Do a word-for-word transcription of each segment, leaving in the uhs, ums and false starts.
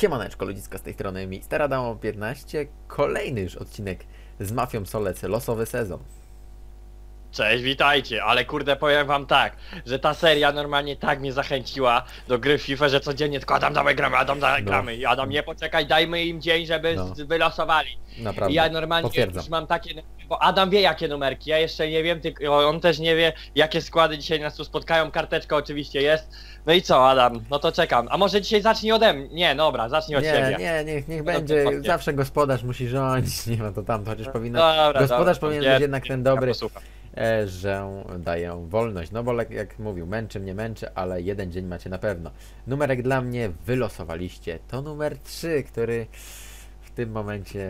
Siemaneczko ludziska, z tej strony mister Adamo piętnaście, kolejny już odcinek z Mafią Solec, losowy sezon. Cześć, witajcie, ale kurde powiem wam tak, że ta seria normalnie tak mnie zachęciła do gry w FIFA, że codziennie tylko Adam dawaj gramy, Adam dawaj gramy, no. Adam nie poczekaj, dajmy im dzień, żeby no. wylosowali. Naprawdę. I ja normalnie Potwierdzam. Już mam takie, bo Adam wie jakie numerki, ja jeszcze nie wiem, tylko on też nie wie jakie składy dzisiaj nas tu spotkają, karteczka oczywiście jest. No i co Adam, no to czekam, a może dzisiaj zacznij ode mnie, nie dobra, zacznij od siebie. Nie, nie, niech, niech no będzie, to, to, to, zawsze gospodarz musi rządzić, nie ma to tam, chociaż powinno, dobra, gospodarz dobra, powinien nie, być jednak ten dobry. Ja że daję wolność, no bo jak mówił, męczy mnie męczy, ale jeden dzień macie na pewno. Numerek dla mnie wylosowaliście, to numer trzy, który w tym momencie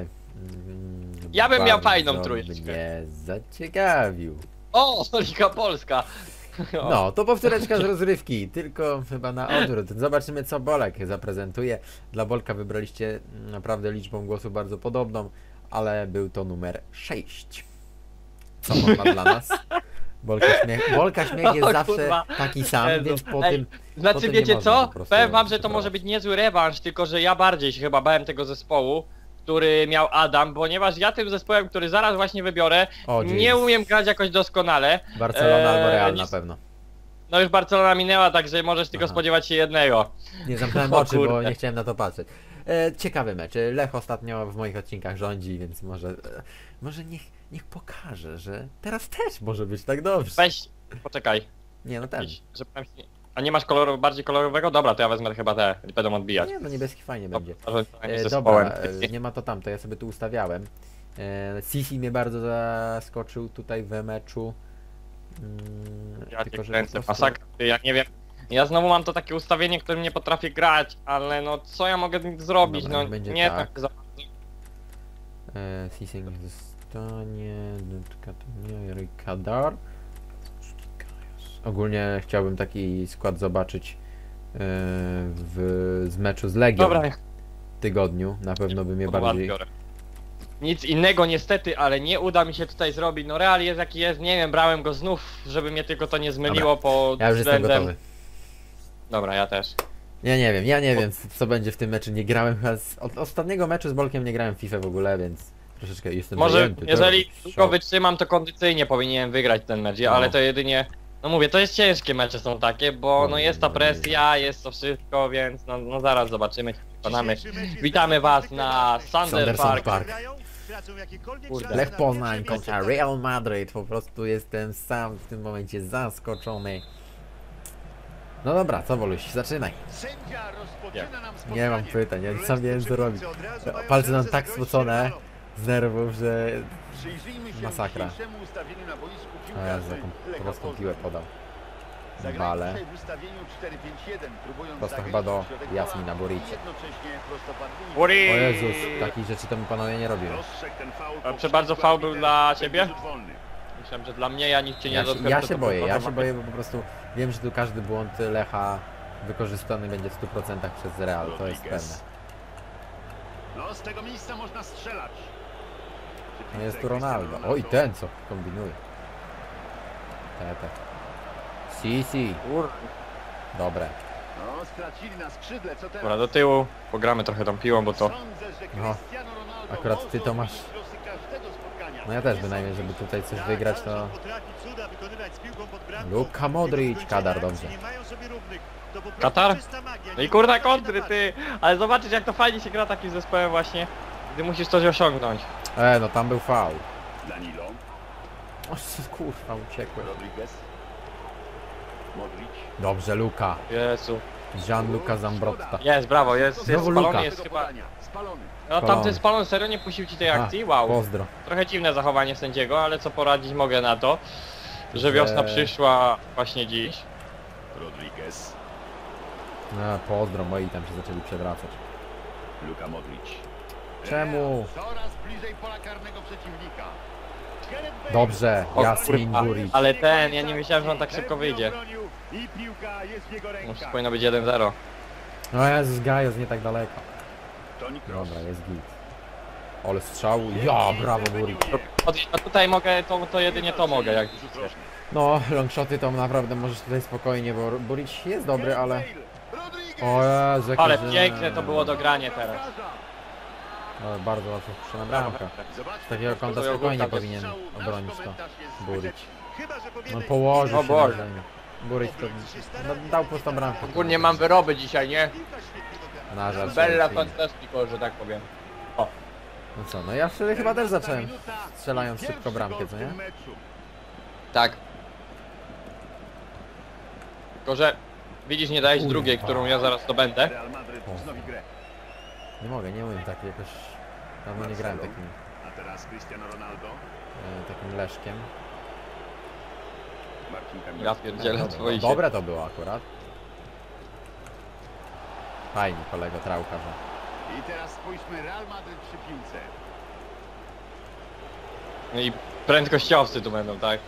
mm, ja bym miał fajną trójeczkę. Mnie zaciekawił. O, Liga Polska. No, to powtóreczka z rozrywki, tylko chyba na odwrót. Zobaczymy co Bolek zaprezentuje. Dla Bolka wybraliście naprawdę liczbą głosów bardzo podobną, ale był to numer sześć. Co on ma dla nas? Bolka śmiech, Bolka śmiech jest o, zawsze kurwa. taki sam, Jezu. więc po Ej, tym... Znaczy po tym wiecie co? Powiem wam, że to może być niezły rewanż, tylko że ja bardziej się chyba bałem tego zespołu, który miał Adam, ponieważ ja tym zespołem, który zaraz właśnie wybiorę, o, nie umiem grać jakoś doskonale. Barcelona e, albo Real na pewno. No już Barcelona minęła, także możesz tylko Aha. spodziewać się jednego. Nie zamknąłem oczy, kurde. bo nie chciałem na to patrzeć. E, ciekawy mecz. Lech ostatnio w moich odcinkach rządzi, więc może... E, może niech... Niech pokaże, że teraz też może być tak dobrze. Weź, poczekaj. Nie, no ten. A nie masz koloru, bardziej kolorowego? Dobra, to ja wezmę chyba te, będą odbijać. Nie, no niebieski fajnie będzie. Dobra, e, dobra nie ma to tamto, ja sobie tu ustawiałem. E, Sisi mnie bardzo zaskoczył tutaj we meczu. Mm, ja tylko, cię kręcę, prostu... masakra, ja nie wiem. Ja znowu mam to takie ustawienie, którym nie potrafię grać, ale no co ja mogę zrobić? Dobra, no nie tak, tak za... e, Sisi nie Pytanie, Kádár. Ogólnie chciałbym taki skład zobaczyć yy, w, z meczu z Legią Dobra. w tygodniu. Na pewno by mnie bardziej... Biorę. Nic innego niestety, ale nie uda mi się tutaj zrobić. No Real jest jaki jest, nie wiem, brałem go znów, żeby mnie tylko to nie zmyliło Dobra. po Ja już względem... jestem gotowy. Dobra, ja też. Ja nie wiem, ja nie wiem co będzie w tym meczu, nie grałem chyba z... Od ostatniego meczu z Bolkiem nie grałem w FIFA w ogóle, więc... Troszeczkę jestem Może zajęty, jeżeli tylko wytrzymam, to kondycyjnie powinienem wygrać ten mecz, no. ale to jedynie... No mówię, to jest ciężkie mecze są takie, bo no, no jest ta presja, jest to wszystko, więc no, no zaraz zobaczymy, przekonamy. Witamy was na Sander Park. Park. Kurde. Lech Poznań kontra Real Madrid, po prostu jestem sam w tym momencie zaskoczony. No dobra, co Woluś, zaczynaj. Nie, nie mam pytań, ja sam nie wiem co robić. Palce nam tak spocone. Z nerwów, że masakra. A ja za prostą piłę podał. Bale. Prosto chyba do Jasmina Buricia. O Jezus, takich rzeczy to mi panowie nie robią. Prze bardzo faul był dla ciebie? Myślałem, że dla mnie, ja nic cię nie dotknę. Ja się boję, ja się boję, bo po prostu wiem, że tu każdy błąd Lecha wykorzystany będzie w stu procentach przez Real, to jest pewne. No, z tego miejsca można strzelać. No jest tu Ronaldo. O i ten co kombinuje. Pepe. Sisi. Dobre. No, stracili na skrzydle, co teraz? Dobra, do tyłu. Pogramy trochę tą piłą, bo to... No, akurat ty to masz. No ja też bynajmniej, żeby tutaj coś wygrać, to... Luka Modric, Kádár, dobrze. Kádár? No i kurna kontry, ty! Ale zobaczysz jak to fajnie się gra takim zespołem właśnie, gdy musisz coś osiągnąć. E, no tam był faul. O, kurwa, uciekłem. Dobrze, Luka. Jezu. Gianluca Zambrotta. Jest, brawo, jest, jest spalony, jest chyba... No tamten spalony serio nie puścił ci tej akcji, wow. Pozdro. Trochę dziwne zachowanie sędziego, ale co poradzić mogę na to, że wiosna przyszła właśnie dziś. Rodriguez. A, pozdro, moi tam się zaczęli przewracać. Luka Modric. Czemu? Coraz bliżej pola karnego przeciwnika. Dobrze, Jasmin Burić. Ale ten, ja nie myślałem, że on tak szybko wyjdzie. Może powinno być jeden zero. No Jezus, Gajos nie tak daleko. Dobra, jest git. Ale strzał, ja, brawo Burić. A tutaj mogę, to, to jedynie to mogę. Jak... No, longshoty to naprawdę możesz tutaj spokojnie, bo Burić jest dobry, ale... O, Jezu, ale piękne to było dogranie teraz. No, bardzo łatwo wpuszczona bramka. Z takiego kąta spokojnie powinien obronić to Burić. No położył o, się Boże. Na Burić to no, dał prostą bramkę. Ogólnie mam wyroby dzisiaj, nie? Na żarcie. Bella fantastico, że tak powiem. O. No co, no ja wtedy chyba też zacząłem strzelając szybko bramkę, co nie? Tak. Tylko, że widzisz, nie dajesz drugiej, którą ja zaraz to będę. Nie mogę, nie umiem tak jakoś... Dawno nie grałem takim... A teraz Cristiano Ronaldo. Takim leszkiem. Ja pierdzielę twoje. Dobre to było akurat. Fajnie kolego Trauta. I teraz spójrzmy, Real Madrid przy piłce. No i prędkościowcy tu będą, tak?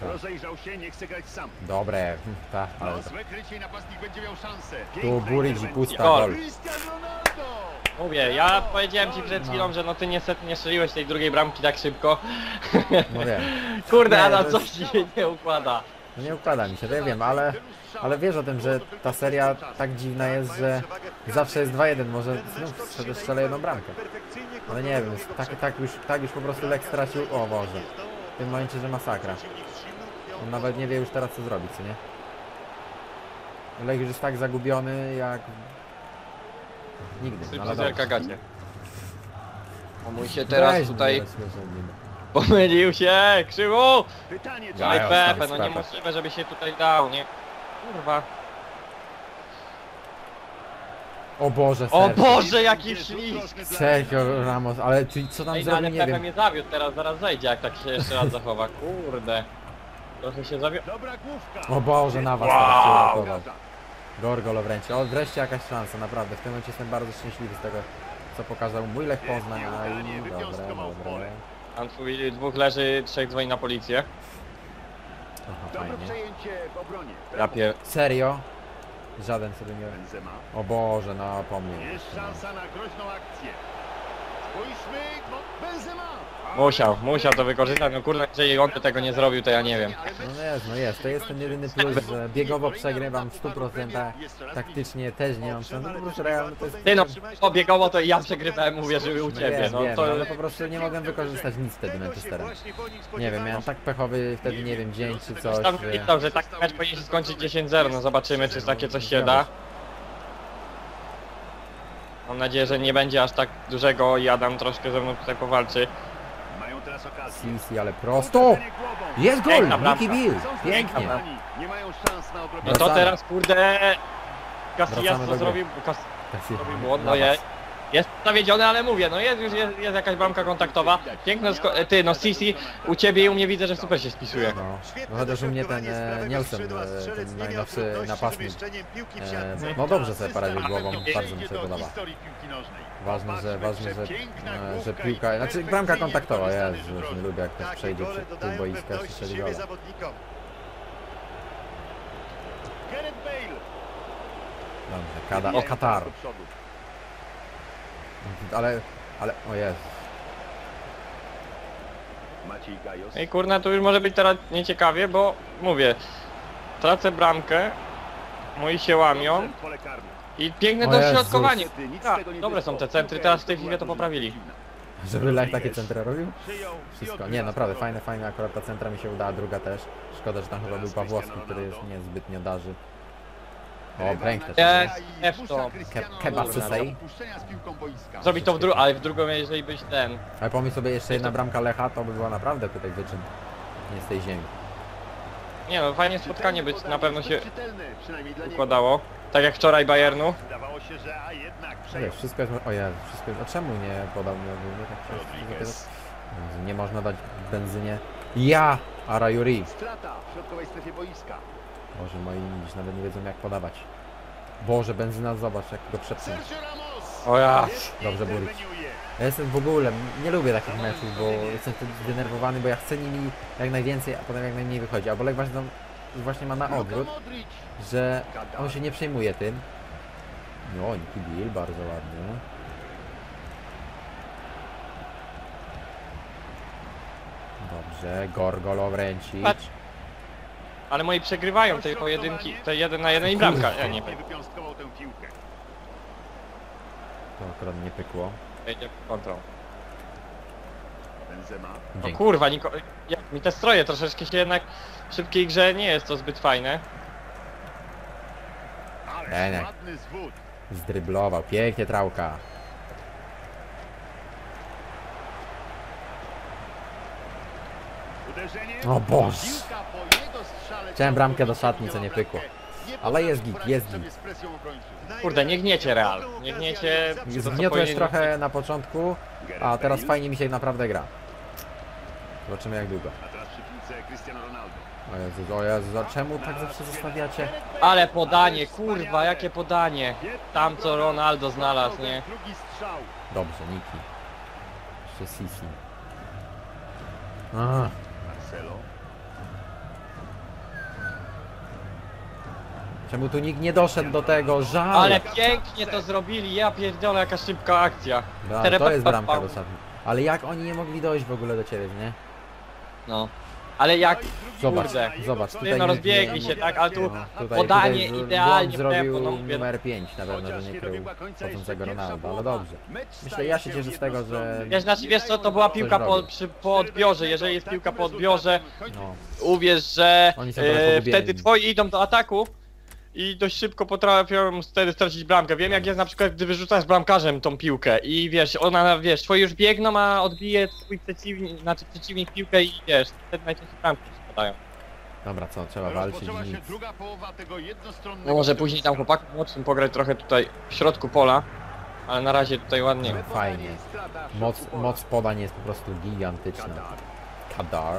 Tak. Rozejrzał się, nie chce grać sam. Dobre, tak, ale... No, złe krycie i napastnik będzie miał szansę. Tu Burić i pusta gol. Mówię, ja powiedziałem ci przed chwilą, no. że no ty niestety nie strzeliłeś tej drugiej bramki tak szybko. No wiem. Kurde, Adam, coś ci się nie układa. Nie układa mi się, to ja wiem, ale... Ale wiesz o tym, że ta seria tak dziwna jest, że zawsze jest dwa jeden, może znów strzelę jedną bramkę. Ale nie wiem, tak, tak, już, tak już po prostu Lech stracił... O Boże. W tym momencie, że masakra. On nawet nie wie już teraz co zrobić, co nie? Lech już jest tak zagubiony jak... Nigdy. Sypizerka gacie. On mu się teraz Weź tutaj... Pomylił się! Krzywo! Ale Pepe, no nie możliwe, żeby się tutaj dał, nie? Kurwa. O Boże, Sergio. O Boże, jaki ślisk! Sergio Ramos, ale czyli co tam Ej, zrobił, no, nie Pepe wiem. Pepe mnie zawiódł teraz, zaraz zejdzie, jak tak się jeszcze raz zachowa. Kurde. Trochę się zawiódł. O Boże, na was wow. teraz się uratował. Gorgolo wręcz. O, wreszcie jakaś szansa, naprawdę. W tym momencie jestem bardzo szczęśliwy z tego, co pokazał mój Lech Poznań. Tam dwóch leży, trzech dzwoni na policję. Aha, fajnie. Ja pier... Serio? Żaden sobie nie... O Boże, no po mnie. Jest szansa na groźną akcję. Musiał, musiał to wykorzystać, no kurde, jeżeli on by tego nie zrobił, to ja nie wiem. No jest, no jest, to jest ten jedyny plus, że biegowo przegrywam w stu procentach, taktycznie też nie mam szans, no proszę, realnie to jest... Ty no, o biegowo to ja przegrywałem, uwierzyły u ciebie, no, no to... No, po prostu nie mogłem wykorzystać nic wtedy Manchestera. Nie wiem, miałem tak pechowy wtedy, nie wiem, dzień czy coś... I to, że taki mecz powinien się skończyć dziesięć zero, no zobaczymy, czy takie coś się da. Mam nadzieję, że nie będzie aż tak dużego i Adam troszkę ze mną tutaj powalczy. Sisi, ale prosto! Jest gol! Niki Bill! Pięknie! No to teraz kurde... Casillas co zrobił... Zrobił błąd, no jest. Jest zawiedziony, ale mówię, no jest już jest, jest jakaś bramka kontaktowa. Piękne Ty, no Sisi, u ciebie i u mnie widzę, że super się spisuje. No, chociaż u mnie ten e, Nielsen, e, ten najnowszy napastnik. E, no dobrze sobie paradził głową, bardzo mi się podoba. Ważne, że, ważne, że, e, że piłka, znaczy bramka kontaktowa, ja już nie lubię jak ktoś przejdzie przed tym boiska i strzeli gola. Dobrze, Kádár, o Kádár. Ale, ale, o Jezu. Ej kurna, tu już może być teraz nieciekawie, bo mówię, tracę bramkę, moi się łamią i piękne dośrodkowanie. Tak, dobre są te centry, teraz w tej chwili to poprawili. Żeby Lech takie centra robił? Wszystko, nie naprawdę, fajne, fajne, akurat ta centra mi się udała, druga też. Szkoda, że tam chyba był Pawłowski, który jest niezbytnio darzy. O, piękne. Jest to. Keba Sysej. Zrobi to w drugą, ale w drugą jeżeli byś ten. Ale pomyśl sobie, jeszcze jedna bramka Lecha, to by była naprawdę tutaj wyczyn. Nie z tej ziemi. Nie no, fajnie spotkanie być, na pewno się układało. Tak jak wczoraj Bayernu. Zdawało się, że a jednak przejął. Wszystko jest... O ja, wszystko jest... A czemu nie podał mnie ogólnie tak się... Nie można dać benzynie. Ja! Arajuri! Strata w środkowej strefie boiska. Boże, moi nic nawet nie wiedzą jak podawać. Boże, benzyna, zobacz jak go przepnął. O ja! Dobrze, Burić. Ja jestem w ogóle, nie lubię takich meczów, bo jestem wtedy zdenerwowany, bo ja chcę nimi jak najwięcej, a potem jak najmniej wychodzi. Albo Lech właśnie, tam, właśnie ma na odwrót, że on się nie przejmuje tym. No, Niki Bill, bardzo ładnie. Dobrze, Gorgolo wręcić. Ale moi przegrywają te pojedynki, te jeden na jeden i bramka, ja nie wiem. To akurat nie pykło. Jedzie kontrą. O kurwa, niko... ja, mi te stroje troszeczkę się jednak w szybkiej grze nie jest to zbyt fajne. Enek. Zdryblował, pięknie Trauka. O boż! Chciałem bramkę do szatni, co nie pykło. Ale jest git, jest git. Kurde, nie gniecie Real. Nie gniecie... Zgniotłeś trochę na początku, a teraz fajnie mi się naprawdę gra. Zobaczymy jak długo. O Jezu, o Jezu, a czemu tak zawsze zostawiacie? Ale podanie, kurwa, jakie podanie. Tam co Ronaldo znalazł, nie? Dobrze, Niki. Jeszcze Sisi. Aha. Czemu tu nikt nie doszedł do tego? Żal! Ale pięknie to zrobili, ja pierdolę, jaka szybka akcja. Da, to jest bramka do szatni. Ale jak oni nie mogli dojść w ogóle do ciebie, nie? No. Ale jak... Zobacz, kurde. Zobacz, tutaj... No, nie, rozbiegli się, tak? Ale tu no, tutaj, podanie tutaj idealnie... zrobił numer pięć na pewno, że nie krył począcego Ronaldo, ale dobrze. Myślę, ja się cieszę z tego, że... Wiesz, znaczy, wiesz co, to była piłka po, przy, po odbiorze, jeżeli jest piłka po odbiorze, no. Uwierz, że e, wtedy twoi idą do ataku i dość szybko potrafią wtedy stracić bramkę. Wiem jak jest na przykład, gdy wyrzucasz bramkarzem tą piłkę i wiesz, ona, wiesz, twoi już biegną, a odbije swój przeciwnik, znaczy przeciwnik piłkę i wiesz, wtedy najczęściej bramki się podają. Dobra, co, trzeba walczyć i nic. No może później tam chłopaku mocnym pograć trochę tutaj w środku pola, ale na razie tutaj ładnie. No, fajnie. Moc, moc podań jest po prostu gigantyczna. Kádár.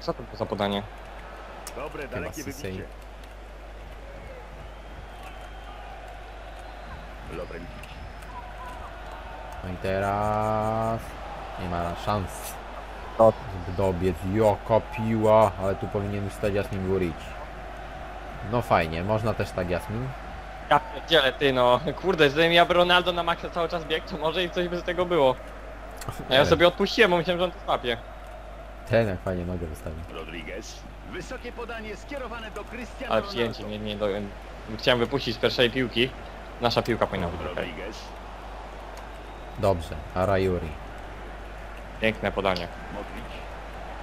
Co to za podanie? Dobre, dalekie wybicie. No i teraz nie ma szans, żeby dobiec. Jaka piła, ale tu powinien już stać Jasmin Burić. No fajnie, można też tak Jasmin. Ja pierdzielę, ty no, kurde, gdybym ja Ronaldo na maksa cały czas biegł, to może i coś by z tego było. A ja sobie odpuściłem, bo myślałem, że on to złapie. Ten jak fajnie nogę wystawił. Rodriguez. Wysokie podanie skierowane do Cristiano Ronaldo. Ale przyjęcie, nie, nie, do... chciałem wypuścić z pierwszej piłki. Nasza piłka powinna być okej. Dobrze, Arajuri. Piękne podanie.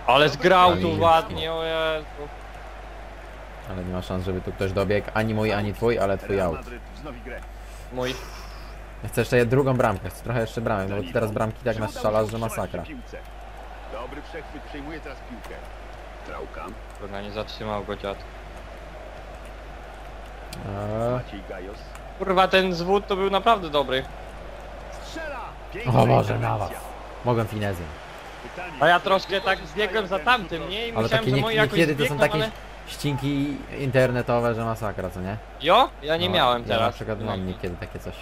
Ale zgrał tu ładnie, o Jezu. Ale nie ma szans, żeby tu ktoś dobiegł. Ani mój, ani twój, ale twój out. Mój. Chcę jeszcze drugą bramkę, chcę trochę jeszcze bramek, bo teraz bramki tak nas szalasz, że masakra. Dobry przechwyt, przyjmuje teraz piłkę. Trauka. Ona nie zatrzymał go dziad. Kurwa, ten zwód to był naprawdę dobry. O Boże, na was. Mogłem finezję. A ja troszkę tak zbiegłem za tamtym, nie? I ale myślałem, takie że moi jakoś zbiegną, to są takie ale... ścinki internetowe, że masakra, co nie? Jo? Ja nie no, miałem ja teraz. Ja na przykład no. mam niekiedy takie coś.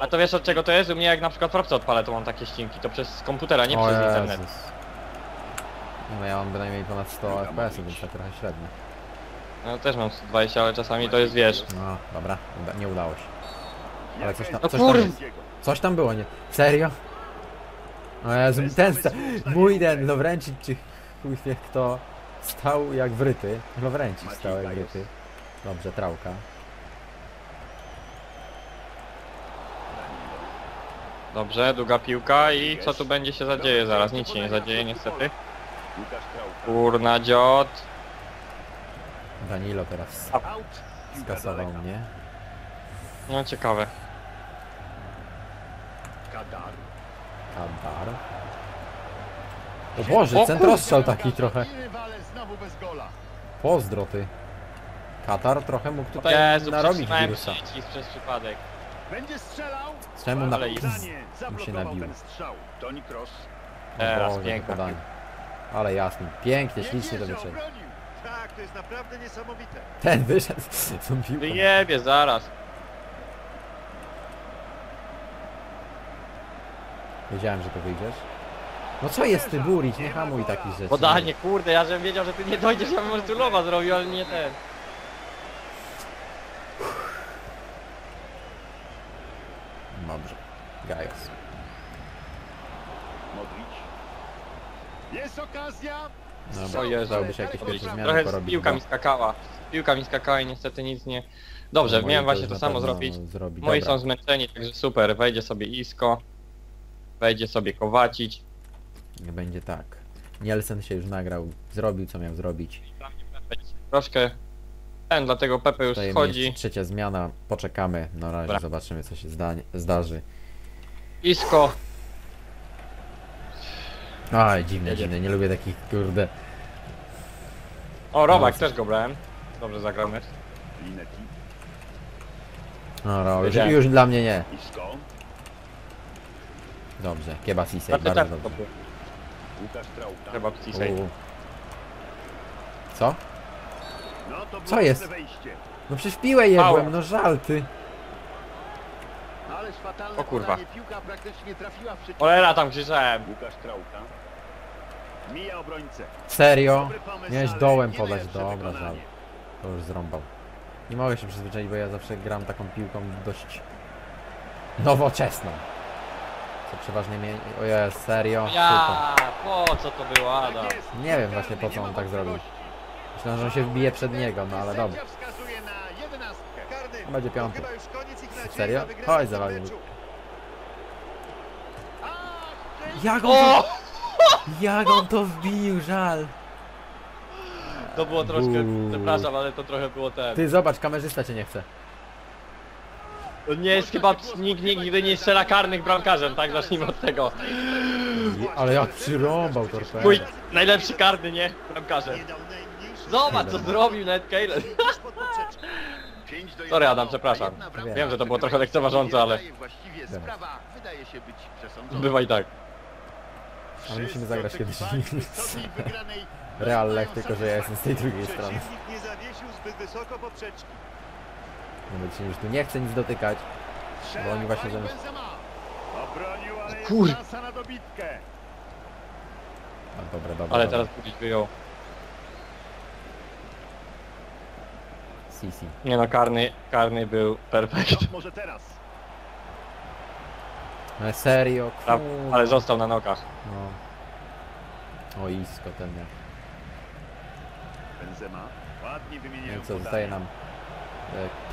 A to wiesz od czego to jest? U mnie jak na przykład w ropce odpalę, to mam takie ścinki. To przez komputera, nie o przez Jezus. Internet. No ja mam bynajmniej ponad sto F P S, więc tak trochę średnio. No też mam sto dwadzieścia, ale czasami to jest wiesz. No, dobra, nie udało się. Ale coś tam, no, coś tam, coś tam było, nie? Serio? O Jezu, ten sta... Mój ten Lowrencik, czy chuj wie kto, stał jak wryty. Lowrencik stał jak wryty. Dobrze, Trauka. Dobrze, długa piłka i co tu będzie się zadzieje zaraz? Nic się nie zadzieje niestety. Kurna dziot. Danilo teraz skasował mnie. No ciekawe. Kádár. Kádár. O Boże, centrostrzał taki trochę. Pozdro ty. Kádár trochę mógł tutaj Jezu, narobić wirusa. Przez przypadek. Będzie strzelał. Czemu na mu się nabił. Teraz piękne podanie. Ale jasne, pięknie, ślicznie to wyszedł. Tak, to jest naprawdę niesamowite. Ten wyszedł z tą piłką. Wyjebie zaraz. Wiedziałem, że to wyjdziesz. No co jest ty Burić, nie hamuj takich rzeczy. Podanie, kurde, ja żebym wiedział, że ty nie dojdziesz, ja bym może tu lowa zrobił, ale nie ten. Dobrze, Gajos. Modrić. Jest okazja. Co jeżdżał? Trochę z piłka mi skakała. Piłka mi skakała i niestety nic nie... Dobrze, no miałem właśnie to samo zrobić. Zrobi. Moi Dobra. są zmęczeni, także super. Wejdzie sobie Isko. Wejdzie sobie Kowacić. Nie będzie tak. Nielsen się już nagrał. Zrobił co miał zrobić. Troszkę ten, dlatego Pepe już schodzi. Trzecia zmiana. Poczekamy. Na razie Dobra. zobaczymy co się zda zdarzy. Isko. Aj, dziwne, dziwne. Nie lubię takich, kurde. O, Robak, no, też go brałem. Dobrze zagramy. No, Robak, już, już dla mnie nie. Dobrze, Kieba Sisej, bardzo tak, dobrze. Łukasz Trauta. Chyba Sisej. Co? Co jest? No przecież piłę jebłem, no żal ty. O kurwa. Olera, tam krzyczałem. Łukasz Trauta. Mija obrońcę. Serio? Miałeś dołem podać, dobra, żal. To już zrąbał. Nie mogę się przyzwyczaić, bo ja zawsze gram taką piłką dość nowoczesną. Co przeważnie mnie... Oje, serio? Ja, po co to było, Adam? Nie wiem właśnie po co on tak zrobił. Myślę, że on się wbije przed niego, no ale dobra. Będzie piąty. Serio? Chodź, zawalił. Jak on to... Jak on to wbił, żal. To było troszkę, Uuu. przepraszam, ale to trochę było ten. Ty zobacz, kamerzysta cię nie chce. To nie jest chyba, nikt nigdy nie strzela karnych bramkarzem, tak? Zacznijmy od tego. Je, ale jak przyrąbał to. Mój najlepszy karny, nie? Bramkarzem. Zobacz co zrobił Ned Kejlen. Sorry Adam, przepraszam. Wiem, że to było trochę lekceważące, ale... Bywa i tak. Ale musimy zagrać kiedyś. Real Lech, tylko że ja jestem z tej drugiej strony. No bo się już tu nie chce nic dotykać. Bo oni właśnie ze mną... Kur... A dobra, dobra. Ale teraz Burić wyjął. Sisi. Nie no, karny, karny był perfekt. Może teraz. Ale serio, kur... Ale został na nogach. No. O Isko ten jak. No i co, zostaje nam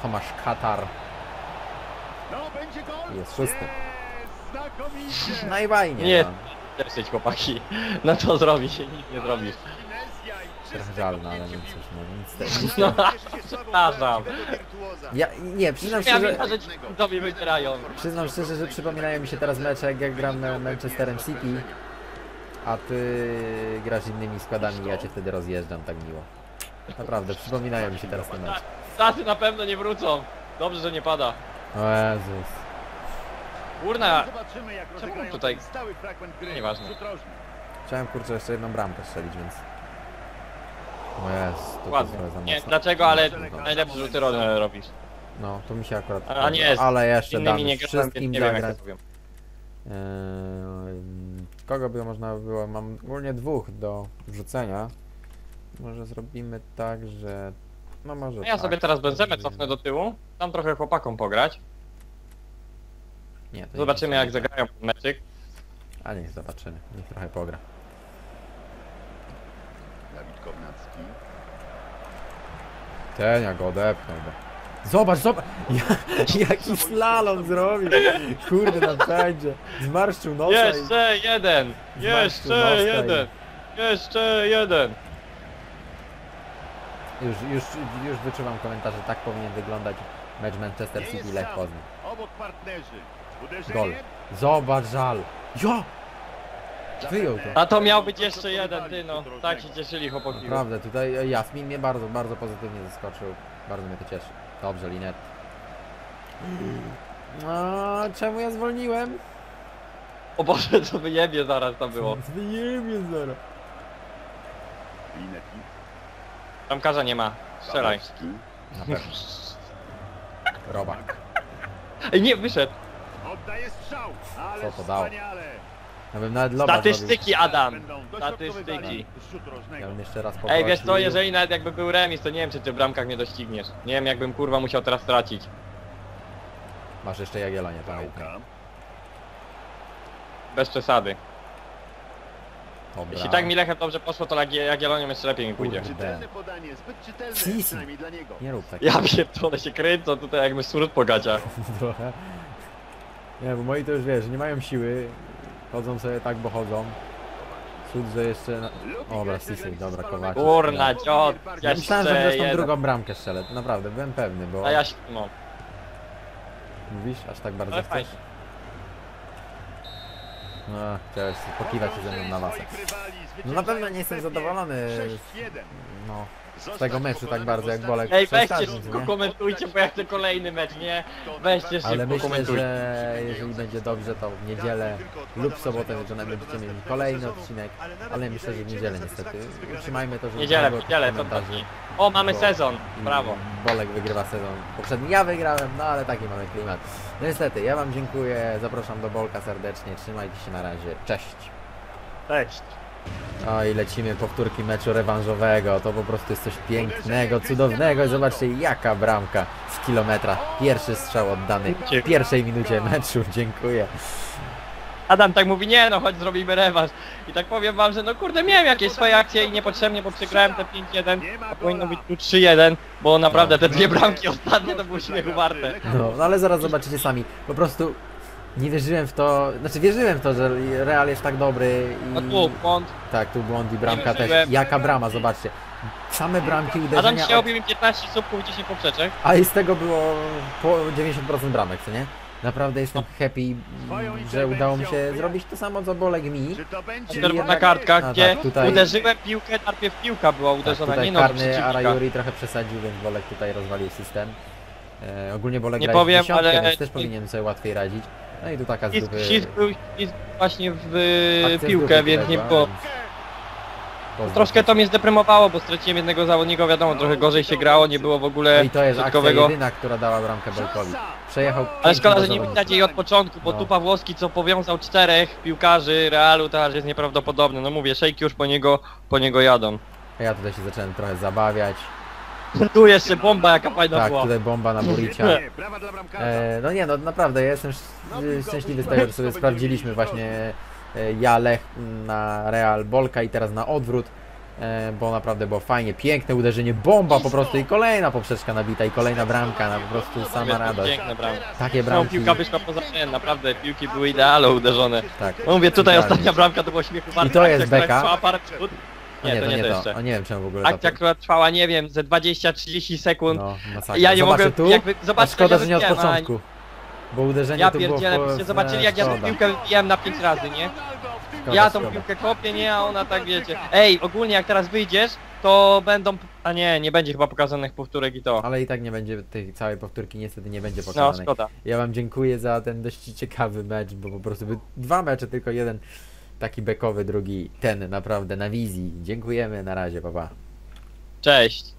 Tomasz Kádár. Jest szósty. Najfajniej. Nie, dosyć chłopaki. No to zrobi się, nikt nie zrobi. Żalna, ale nie cóż, no nic. No, przepraszam. Ja, nie, przyznam szczerze... Przyznam szczerze, że przypominają mi się teraz mecze, jak ja gram na Manchesterem City, a ty grasz innymi składami i ja cię wtedy rozjeżdżam tak miło. Naprawdę, przypominają mi się teraz te mecze. Staty na pewno nie wrócą. Dobrze, że nie pada. O Jezus. Kurna, czemu tutaj... Nieważne. Chciałem, kurczę, jeszcze jedną bramkę strzelić, więc... O Jezu, to ładnie. To za nie, dlaczego, ale najlepszy rzuty rolę robisz. No, to mi się akurat... A nie jest. Ale jeszcze damy nie wszystkim nie zagrać. Wiem, eee, kogo by można było... Mam ogólnie dwóch do wrzucenia. Może zrobimy tak, że... No może no ja tak. sobie teraz Benzemę cofnę do tyłu, tam trochę chłopakom pograć. Nie, to zobaczymy nie jak zagrają meczyk. A niech zobaczymy, niech trochę pogra. Dawid Kownacki. Ten jak odepnął go. Zobacz, zobacz! Ja, jaki slalom zrobił! Kurde, na wszędzie. Zmarszczył nosa. Jeszcze i... jeden! Jeszcze jeden! I... Jeszcze jeden! Już, już, już wyczuwam komentarze, tak powinien wyglądać mecz Manchester City Lech Poznań. Gol. Zobacz, żal. Jo! Wyjął to. A to miał być jeszcze jeden, ty no. Tak się cieszyli chłopaki. Naprawdę, tutaj Jasmin mnie bardzo, bardzo pozytywnie zaskoczył. Bardzo mnie to cieszy. Dobrze, Linet. A czemu ja zwolniłem? O Boże, to wyjebie zaraz to było. Wyjebie zaraz. Bramkarza nie ma, strzelaj. Robak. Ej, nie, wyszedł. Co to dało? Ja bym nawet statystyki, Adam. Statystyki. Ja bym jeszcze raz poprosił. Ej, wiesz co, jeżeli nawet jakby był remis, to nie wiem, czy ty w bramkach nie dościgniesz. Nie wiem, jakbym kurwa musiał teraz stracić. Masz jeszcze Jagiellonię, pamiętaj. Bez przesady. Dobra. Jeśli tak mi Lechem dobrze poszło, to Jagiellonią jeszcze lepiej mi pójdzie. Nie rób tak. Ja pierdolę się kręcą tutaj jakby smród po gaciach. Trochę. Nie, bo moi to już wiesz, nie mają siły. Chodzą sobie tak, bo chodzą. Cud, że jeszcze... Dobra, Sisy, dobra, Kowalczyk. Kurna, ciot! Ja myślałem, że będziesz tą drugą bramkę strzelę, naprawdę, byłem pewny, bo... A ja się... no. Mówisz? Aż tak bardzo ale chcesz? Fajnie. No, chciałeś pokiwać się ze mną na lasach. No na pewno nie jestem zadowolony no, z tego meczu tak bardzo jak Bolek. Ej, weźcie szybko komentujcie, bo jak to kolejny mecz, nie? Weźcie szybko komentujcie. Ale myślę, że jeżeli będzie dobrze, to w niedzielę lub w sobotę wieczorem będziecie mieli kolejny odcinek. Ale myślę, że w niedzielę niestety. Utrzymajmy to, że... Niedzielę, w niedzielę, to taki. O, mamy sezon, brawo. Bolek wygrywa sezon. Poprzedni ja wygrałem, no ale taki mamy klimat. No niestety, ja wam dziękuję, zapraszam do Bolka serdecznie, trzymajcie się na razie, cześć. Cześć. O i lecimy powtórki meczu rewanżowego, to po prostu jest coś pięknego, cudownego i zobaczcie jaka bramka z kilometra, pierwszy strzał oddany w pierwszej minucie meczu, dziękuję. Adam tak mówi, nie no, chodź zrobimy rewanż. I tak powiem wam, że no kurde, miałem jakieś swoje akcje i niepotrzebnie, bo przegrałem te pięć jeden, a powinno być tu trzy jeden, bo naprawdę te dwie bramki ostatnie to było śmiechu warte. No, no ale zaraz zobaczycie sami, po prostu nie wierzyłem w to, znaczy wierzyłem w to, że Real jest tak dobry i... No tu błąd. Tak, tu błąd i bramka też. Jaka brama, zobaczcie. Same bramki uderzenia... Adam dzisiaj robił mi piętnaście słupków i dziesięć poprzeczek. A i z tego było po dziewięćdziesiąt procent bramek, co nie? Naprawdę jestem happy, że udało mi się zrobić to samo co Bolek mi. Czyli na kartkach, a, gdzie tak, tutaj... uderzyłem piłkę, najpierw piłka była uderzona, tak, nie no, karny Arajuri trochę przesadził, więc Bolek tutaj rozwalił system. E, ogólnie Bolek gra w dziesiątkę, ale... więc też powinien sobie łatwiej radzić. No i tu taka zdupy... Jest właśnie w akcent piłkę, więc nie było... Poznam. Troszkę to mnie zdeprymowało, bo straciłem jednego zawodnika, wiadomo, trochę gorzej się grało, nie było w ogóle no i to jest środkowego. Akcja jedyna, która dała bramkę Bolkowi. Przejechał... Ale szkoda, że nie widać jej od początku, bo no. Tu Pawłowski, co powiązał czterech piłkarzy Realu, to aż jest nieprawdopodobny. No mówię, szejki już po niego, po niego jadą. Ja tutaj się zacząłem trochę zabawiać. Tu jeszcze bomba, jaka fajna tak, była. Tak, tutaj bomba na Buricia. E, no nie, no naprawdę, ja jestem szczęśliwy z tego, że sobie sprawdziliśmy właśnie... Ja, Lech na Real Bolka i teraz na odwrót, bo naprawdę było fajnie, piękne uderzenie, bomba po prostu i kolejna poprzeczka nabita i kolejna bramka, na po prostu sama radość. Takie bramki. No, piłka wyszła poza ten, naprawdę piłki były idealnie uderzone. Tak. No, mówię, tutaj idealnie. Ostatnia bramka to było śmiechu warte. I to jest beka. Nie, nie, to nie, nie to. Jeszcze. O, nie wiem czemu w ogóle. Akcja, to... która trwała, nie wiem, ze dwadzieścia trzydzieści sekund. No, ja nie mogę tu. Jakby, zobaczcie, szkoda, że nie od początku. Bo uderzenie ja to było... Ja pierdzielę, zobaczyli jak ja tą piłkę wbijałem na pięć razy, nie? Szkoda, ja tą szkoda. Piłkę kopię, nie? A ona tak, wiecie... Ej, ogólnie jak teraz wyjdziesz, to będą... A nie, nie będzie chyba pokazanych powtórek i to. Ale i tak nie będzie tej całej powtórki, niestety nie będzie pokazanej. No, szkoda. Ja wam dziękuję za ten dość ciekawy mecz, bo po prostu by dwa mecze, tylko jeden taki bekowy, drugi ten naprawdę na wizji. Dziękujemy, na razie, pa pa. Cześć.